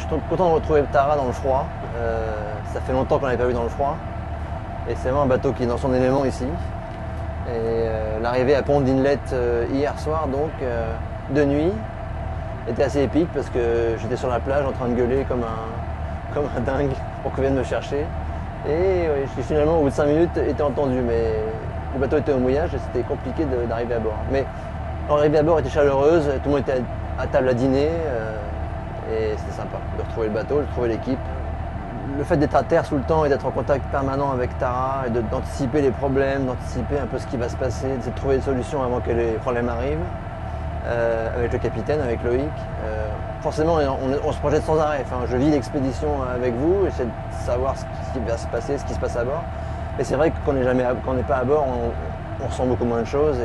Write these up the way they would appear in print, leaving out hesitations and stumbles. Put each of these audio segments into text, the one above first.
je suis content de retrouver le Tara dans le froid. Ça fait longtemps qu'on l'avait pas vu dans le froid. Et c'est vraiment un bateau qui est dans son élément ici. Et l'arrivée à Pond Inlet hier soir, donc de nuit, était assez épique parce que j'étais sur la plage en train de gueuler comme un dingue pour qu'on vienne me chercher. Et finalement, au bout de 5 minutes, était entendu. Mais le bateau était au mouillage et c'était compliqué d'arriver à bord. Mais l'arrivée à bord était chaleureuse, tout le monde était à table à dîner. Et c'était sympa de retrouver le bateau, de retrouver l'équipe. Le fait d'être à terre sous le temps et d'être en contact permanent avec Tara, et d'anticiper les problèmes, d'anticiper un peu ce qui va se passer, de trouver des solutions avant que les problèmes arrivent, avec le capitaine, avec Loïc. Forcément, on se projette sans arrêt. Enfin, je vis l'expédition avec vous, j'essaie de savoir ce qui va se passer, ce qui se passe à bord. Et c'est vrai que quand on n'est pas à bord, on ressent beaucoup moins de choses.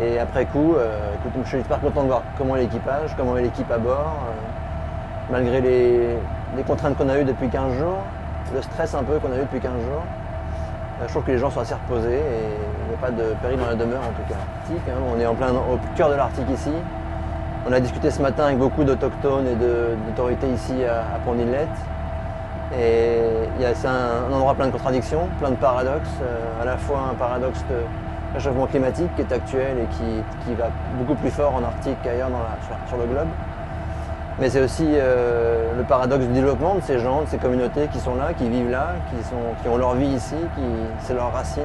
Et après coup, écoute, je suis hyper content de voir comment est l'équipage, comment est l'équipe à bord, malgré les contraintes qu'on a eues depuis 15 jours, le stress un peu qu'on a eu depuis 15 jours. Je trouve que les gens sont assez reposés et il n'y a pas de péril dans la demeure en tout cas. Arctique, hein, on est au cœur de l'Arctique ici. On a discuté ce matin avec beaucoup d'autochtones et d'autorités ici à Pond Inlet. Et c'est un endroit plein de contradictions, plein de paradoxes, à la fois un paradoxe de réchauffement climatique qui est actuel et qui va beaucoup plus fort en Arctique qu'ailleurs sur le globe. Mais c'est aussi le paradoxe du développement de ces gens, de ces communautés qui sont là, qui vivent là, qui ont leur vie ici, c'est leur racine.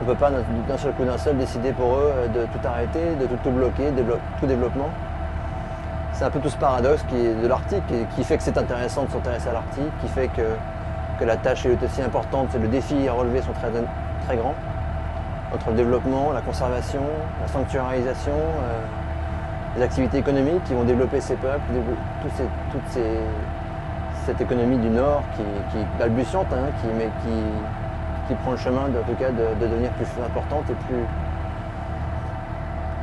On ne peut pas d'un seul coup décider pour eux de tout arrêter, de tout bloquer, de tout développement. C'est un peu tout ce paradoxe qui est de l'Arctique et qui fait que c'est intéressant de s'intéresser à l'Arctique, qui fait que la tâche est aussi importante, le défi à relever sont très, très grands. Entre le développement, la conservation, la sanctuarisation, les activités économiques qui vont développer ces peuples, cette économie du Nord qui est balbutiante, hein, mais qui prend le chemin de devenir plus importante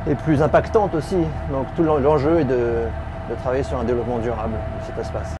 et plus impactante aussi. Donc tout l'enjeu est de travailler sur un développement durable de cet espace.